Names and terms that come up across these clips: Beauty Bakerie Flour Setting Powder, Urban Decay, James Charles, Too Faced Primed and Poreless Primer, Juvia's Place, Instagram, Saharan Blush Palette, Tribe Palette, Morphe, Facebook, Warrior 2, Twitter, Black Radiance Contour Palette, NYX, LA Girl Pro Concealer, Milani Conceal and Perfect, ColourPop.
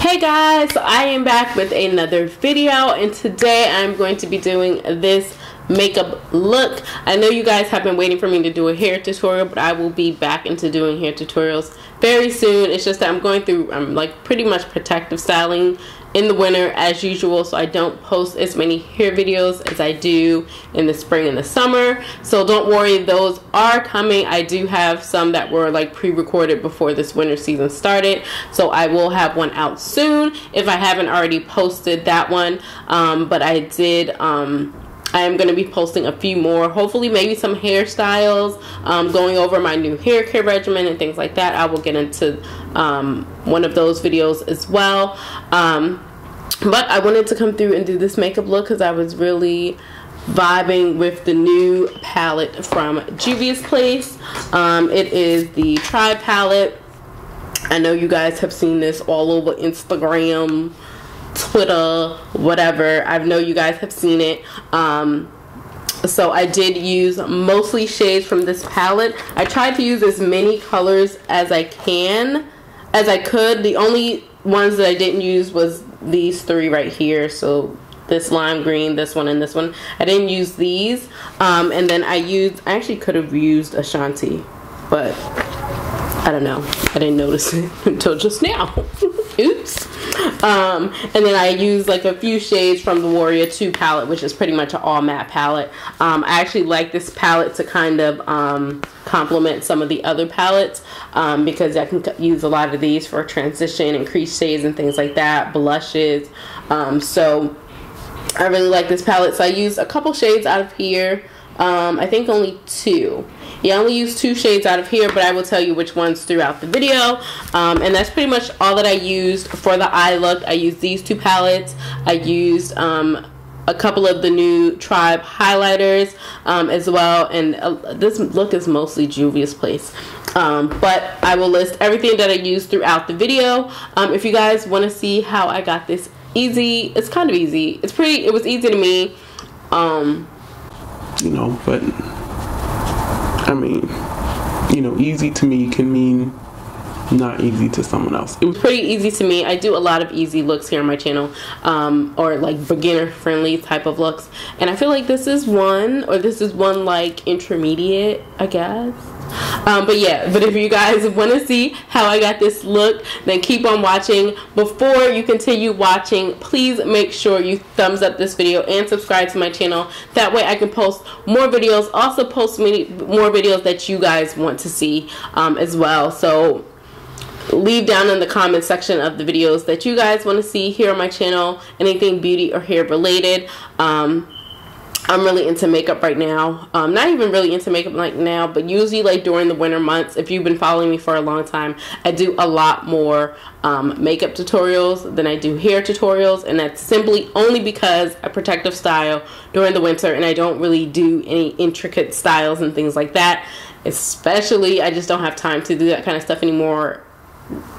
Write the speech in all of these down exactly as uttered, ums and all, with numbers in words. Hey guys, I am back with another video, and today I'm going to be doing this makeup look. I know you guys have been waiting for me to do a hair tutorial, but I will be back into doing hair tutorials very soon. It's just that I'm going through I'm like pretty much protective styling in the winter as usual, so I don't post as many hair videos as I do in the spring and the summer. So don't worry, those are coming. I do have some that were like pre-recorded before this winter season started, so I will have one out soon if I haven't already posted that one. Um, but I did um, I am going to be posting a few more, hopefully maybe some hairstyles, um, going over my new hair care regimen and things like that. I will get into um, one of those videos as well. Um, but I wanted to come through and do this makeup look because I was really vibing with the new palette from Juvia's Place. Um, it is the Tribe Palette. I know you guys have seen this all over Instagram, Twitter, whatever. I know you guys have seen it. Um, so I did use mostly shades from this palette. I tried to use as many colors as I can, as I could. The only ones that I didn't use was these three right here. So this lime green, this one, and this one. I didn't use these. Um, and then I used, I actually could have used Ashanti, but I don't know. I didn't notice it until just now. Oops. Um, and then I used like a few shades from the Warrior two palette, which is pretty much an all matte palette. Um, I actually like this palette to kind of um, complement some of the other palettes, um, because I can use a lot of these for transition and crease shades and things like that, blushes. Um, so I really like this palette. So I used a couple shades out of here. Um, I think only two. Yeah, I only used two shades out of here, but I will tell you which ones throughout the video. Um, and that's pretty much all that I used for the eye look. I used these two palettes. I used um, a couple of the new Tribe highlighters um, as well. And uh, this look is mostly Juvia's Place. Um, but I will list everything that I used throughout the video. Um, if you guys want to see how I got this easy, it's kind of easy. It's pretty, it was easy to me. Um, you know, but I mean, you know, easy to me can mean not easy to someone else. It was pretty easy to me. I do a lot of easy looks here on my channel, um, or like beginner friendly type of looks. And I feel like this is one, or this is one like intermediate, I guess. Um, but yeah, but if you guys want to see how I got this look, then keep on watching. Before you continue watching, please make sure you thumbs up this video and subscribe to my channel. That way I can post more videos, also post many more videos that you guys want to see um, as well. So leave down in the comment section of the videos that you guys want to see here on my channel, anything beauty or hair related. Um, I'm really into makeup right now. Um, not even really into makeup like now, but usually like during the winter months, if you've been following me for a long time, I do a lot more um, makeup tutorials than I do hair tutorials. And that's simply only because I protective style during the winter, and I don't really do any intricate styles and things like that. Especially, I just don't have time to do that kind of stuff anymore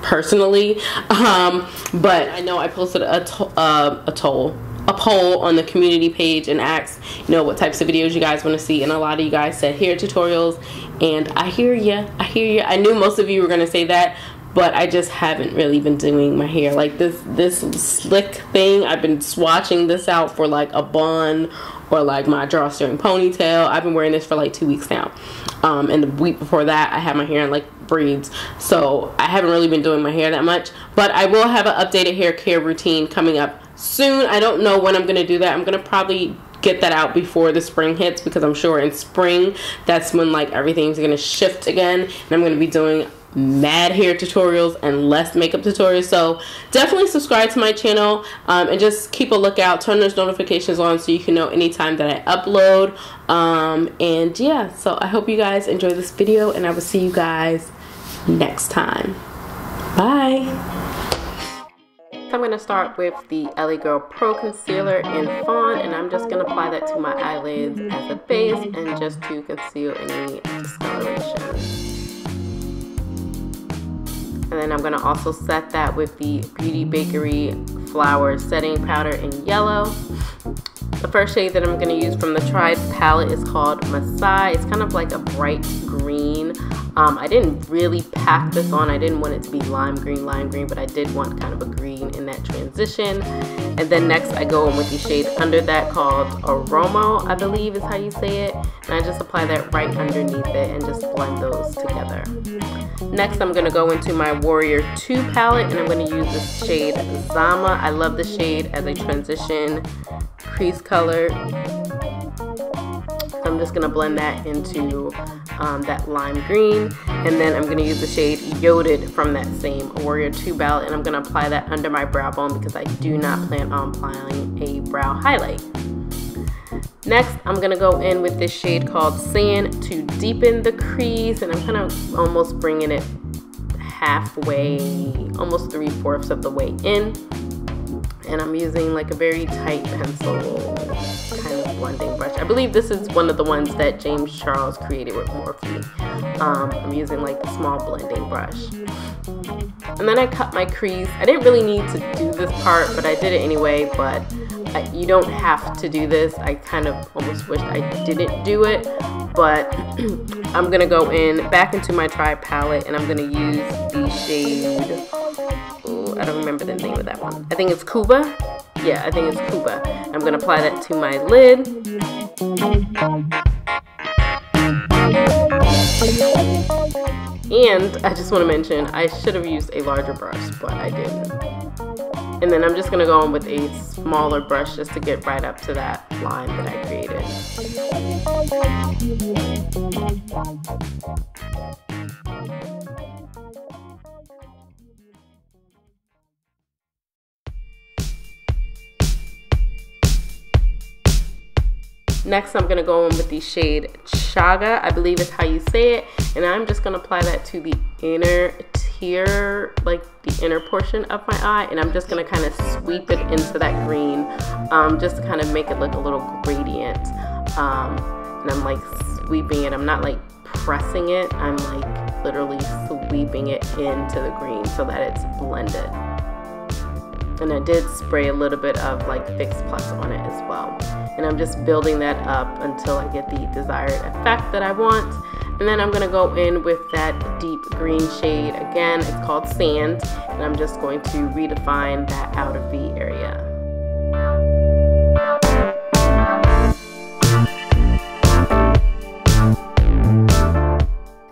personally. Um, but I know I posted a, to uh, a toll. a poll on the community page and asked, you know, what types of videos you guys want to see, and a lot of you guys said hair tutorials, and I hear ya, I hear ya. I knew most of you were gonna say that, but I just haven't really been doing my hair like this this slick thing. I've been swatching this out for like a bun or like my drawstring ponytail. I've been wearing this for like two weeks now, um, and the week before that I had my hair in like braids, so I haven't really been doing my hair that much. But I will have an updated hair care routine coming up soon. I don't know when I'm gonna do that. I'm gonna probably get that out before the spring hits, because I'm sure in spring that's when like everything's gonna shift again, and I'm gonna be doing mad hair tutorials and less makeup tutorials. So definitely subscribe to my channel, um, and just keep a lookout, turn those notifications on so you can know anytime that I upload. Um, and yeah, so I hope you guys enjoy this video, and I will see you guys next time. Bye. I'm going to start with the L A Girl Pro Concealer in Fawn, and I'm just going to apply that to my eyelids as a base and just to conceal any discoloration. And then I'm going to also set that with the Beauty Bakerie Flour Setting Powder in yellow. The first shade that I'm going to use from the Tribe palette is called Masai. It's kind of like a bright green. Um, I didn't really pack this on. I didn't want it to be lime green, lime green, but I did want kind of a green in that transition. And then next I go in with the shade under that called Aromo, I believe is how you say it. And I just apply that right underneath it and just blend those together. Next I'm going to go into my Warrior two palette, and I'm going to use this shade Zama. I love the shade as a transition crease color. So I'm just going to blend that into um, that lime green, and then I'm going to use the shade Yoded from that same Warrior two palette, and I'm going to apply that under my brow bone because I do not plan on applying a brow highlight. Next, I'm going to go in with this shade called Sand to deepen the crease, and I'm kind of almost bringing it halfway, almost three-fourths of the way in, and I'm using like a very tight pencil kind of blending brush. I believe this is one of the ones that James Charles created with Morphe. Um, I'm using like the small blending brush. And then I cut my crease. I didn't really need to do this part, but I did it anyway, but I, you don't have to do this. I kind of almost wished I didn't do it, but I'm going to go in back into my Tribe palette, and I'm going to use the shade, ooh, I don't remember the name of that one. I think it's Cuba. Yeah, I think it's Cuba. I'm going to apply that to my lid. And I just want to mention, I should have used a larger brush, but I didn't. And then I'm just going to go in with a smaller brush just to get right up to that line that I created. Next, I'm going to go in with the shade Chaga, I believe is how you say it. And I'm just going to apply that to the inner tier, like the inner portion of my eye. And I'm just going to kind of sweep it into that green, um, just to kind of make it look a little gradient. Um, and I'm like sweeping it. I'm not like pressing it. I'm like literally sweeping it into the green so that it's blended. And I did spray a little bit of like Fix Plus on it as well. And I'm just building that up until I get the desired effect that I want. And then I'm gonna go in with that deep green shade. Again, it's called Sand. And I'm just going to redefine that outer V area.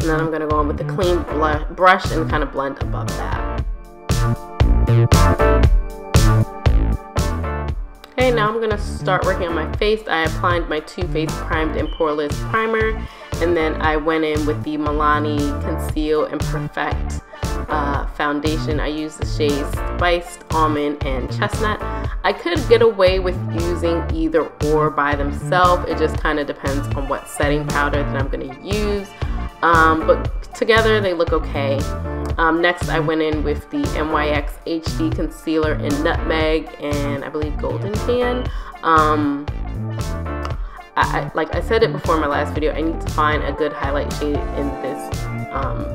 And then I'm gonna go in with the clean brush and kind of blend above that. Okay, now I'm going to start working on my face. I applied my Too Faced Primed and Poreless Primer, and then I went in with the Milani Conceal and Perfect uh, foundation. I used the shades Spiced, Almond, and Chestnut. I could get away with using either or by themselves. It just kind of depends on what setting powder that I'm going to use, um, but together they look okay. Um, next, I went in with the N Y X H D Concealer in Nutmeg and I believe Golden Tan. Um, I, I, like I said it before in my last video, I need to find a good highlight shade in this um,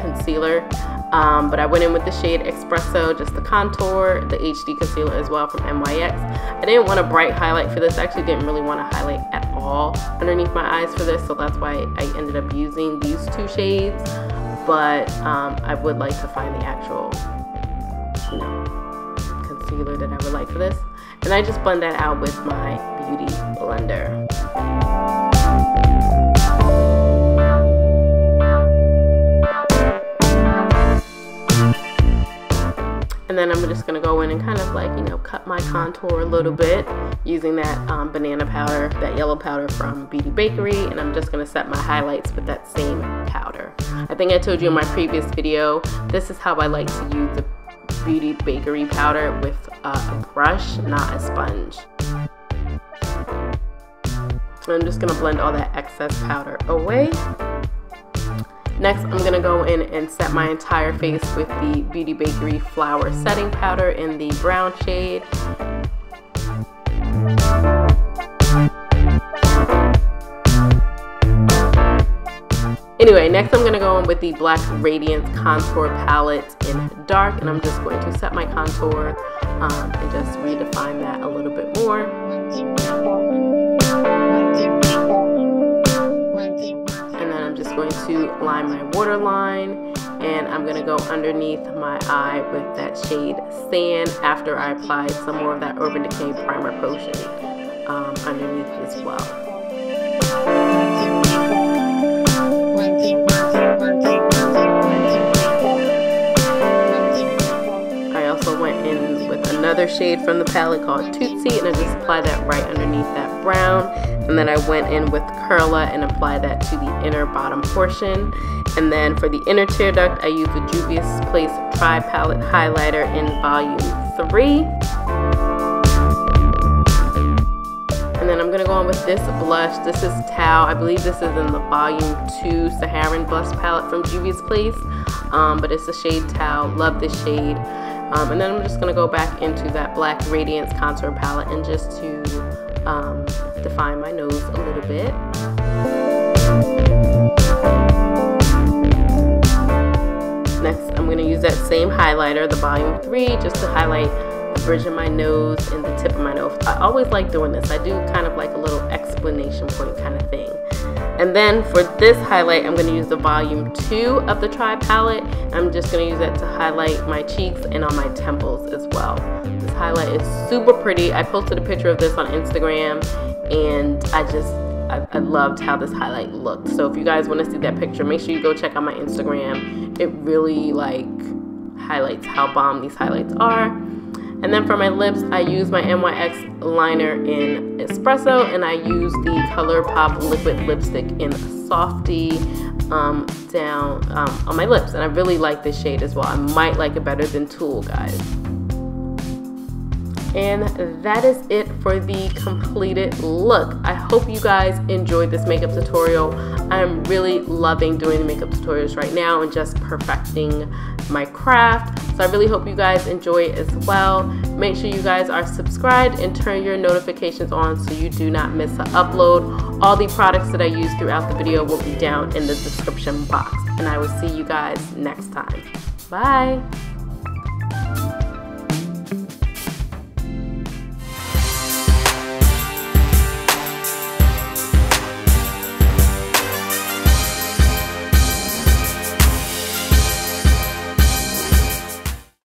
concealer. Um, but I went in with the shade Espresso just to contour, the H D Concealer as well from N Y X. I didn't want a bright highlight for this. I actually didn't really want a highlight at all underneath my eyes for this, so that's why I ended up using these two shades. But um, I would like to find the actual, you know, concealer that I would like for this. And I just blend that out with my beauty blender. And then I'm just going to go in and kind of like, you know, cut my contour a little bit using that um, banana powder, that yellow powder from Beauty Bakerie. And I'm just going to set my highlights with that same powder. I think I told you in my previous video, this is how I like to use the Beauty Bakerie powder, with uh, a brush, not a sponge. So I'm just going to blend all that excess powder away. Next, I'm going to go in and set my entire face with the Beauty Bakerie Flour Setting Powder in the brown shade. Anyway, next I'm going to go in with the Black Radiance Contour Palette in Dark, and I'm just going to set my contour um, and just redefine that a little bit more. just going to line my waterline, and I'm going to go underneath my eye with that shade Sand after I apply some more of that Urban Decay Primer Potion um, underneath as well. I also went in with another shade from the palette called Tootsie, and I just applied that right underneath that brown, and then I went in with Curla and applied that to the inner bottom portion. And then for the inner tear duct, I used the Juvia's Place Tribe Palette Highlighter in Volume three. Then I'm gonna go on with this blush. This is Tau. I believe this is in the Volume two Saharan Blush Palette from Juvia's Place, um, but it's the shade Tau. Love this shade. Um, and then I'm just gonna go back into that Black Radiance Contour Palette and just to um, define my nose a little bit. Next, I'm gonna use that same highlighter, the Volume three, just to highlight the bridge of my nose and the tip of my nose. I always like doing this. I do kind of like a little explanation point kind of thing. And then for this highlight, I'm going to use the Volume two of the Tribe Palette. I'm just going to use that to highlight my cheeks and on my temples as well. This highlight is super pretty. I posted a picture of this on Instagram, and I just I, I loved how this highlight looked. So if you guys want to see that picture, make sure you go check out my Instagram. It really like highlights how bomb these highlights are. And then for my lips, I use my N Y X liner in Espresso, and I use the ColourPop liquid lipstick in Softy um, down um, on my lips. And I really like this shade as well. I might like it better than Tulle, guys. And that is it for the completed look. I hope you guys enjoyed this makeup tutorial. I'm really loving doing the makeup tutorials right now and just perfecting my craft. So I really hope you guys enjoy it as well. Make sure you guys are subscribed and turn your notifications on so you do not miss an upload. All the products that I use throughout the video will be down in the description box. And I will see you guys next time. Bye.